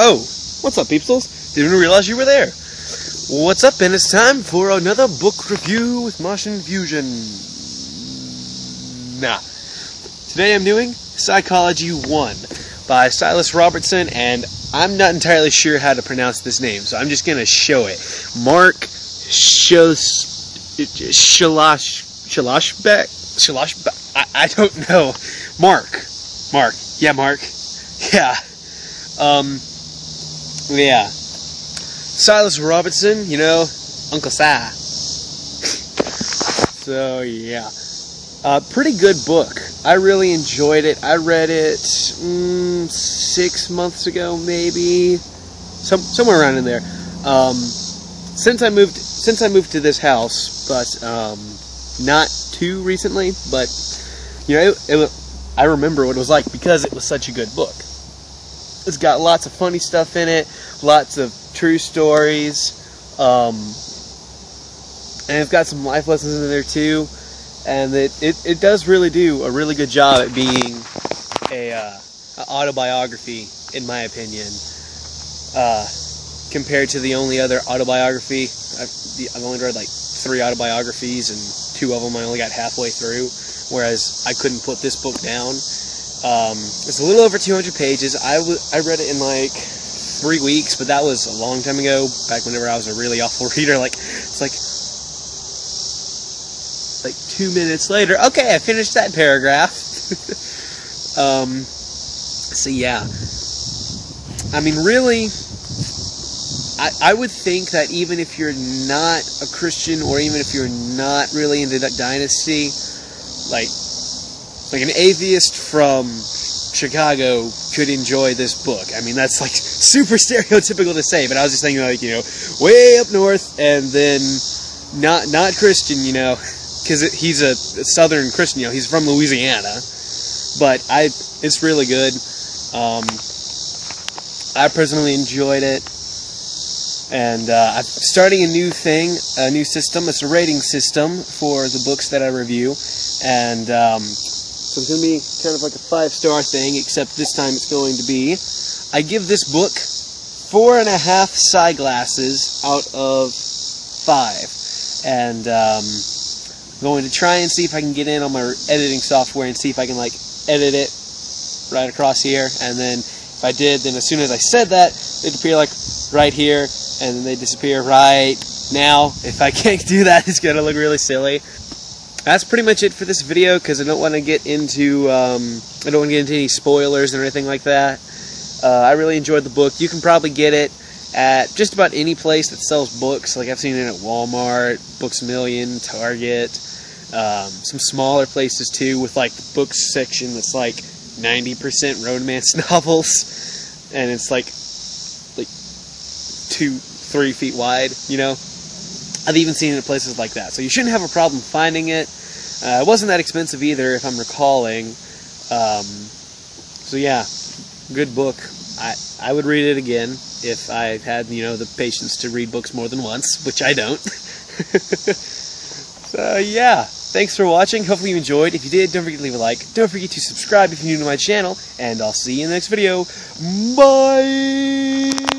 Oh, what's up, peepsels? Didn't realize you were there. What's up, and it's time for another book review with Martian Fusion. Today I'm doing Si-cology 1 by Silas Robertson, and I'm not entirely sure how to pronounce this name, so I'm just going to show it. Mark Shalash, I don't know. Mark. Silas Robertson, you know, Uncle Si. So, yeah. Pretty good book. I really enjoyed it. I read it 6 months ago, maybe. Somewhere around in there. Since I moved to this house, but not too recently, but, you know, I remember what it was like because it was such a good book. It's got lots of funny stuff in it, lots of true stories, and it's got some life lessons in there too, and it does really do a really good job at being an autobiography, in my opinion, compared to the only other autobiography. I've only read like 3 autobiographies, and 2 of them I only got halfway through, whereas I couldn't put this book down. It's a little over 200 pages. I read it in like 3 weeks, but that was a long time ago, back whenever I was a really awful reader. It's like 2 minutes later, okay, I finished that paragraph. So yeah, I mean, really, I would think that even if you're not a Christian, or even if you're not really into Duck Dynasty, like an atheist from Chicago could enjoy this book. I mean, that's like super stereotypical to say, but I was just thinking, like, you know, way up north and then not Christian, you know, because he's a Southern Christian, you know, he's from Louisiana. But it's really good. I personally enjoyed it, and I'm starting a new system. It's a rating system for the books that I review, and so it's going to be kind of like a 5-star thing, except this time it's going to be, I give this book 4.5 sunglasses out of 5, and I'm going to try and see if I can get in on my editing software and see if I can, like, edit it right across here, and then if I did, then as soon as I said that, it'd appear like right here, and then they disappear right now. If I can't do that, it's going to look really silly. That's pretty much it for this video, because I don't want to get into any spoilers or anything like that. I really enjoyed the book. You can probably get it at just about any place that sells books. Like, I've seen it at Walmart, Books A Million, Target, some smaller places too, with like the books section that's like 90% romance novels, and it's like 2-3 feet wide, you know. I've even seen it in places like that, so you shouldn't have a problem finding it. It wasn't that expensive either, if I'm recalling. So yeah, good book. I would read it again if I had, you know, the patience to read books more than once, which I don't. So yeah, thanks for watching. Hopefully you enjoyed. If you did, don't forget to leave a like. Don't forget to subscribe if you're new to my channel, and I'll see you in the next video. Bye!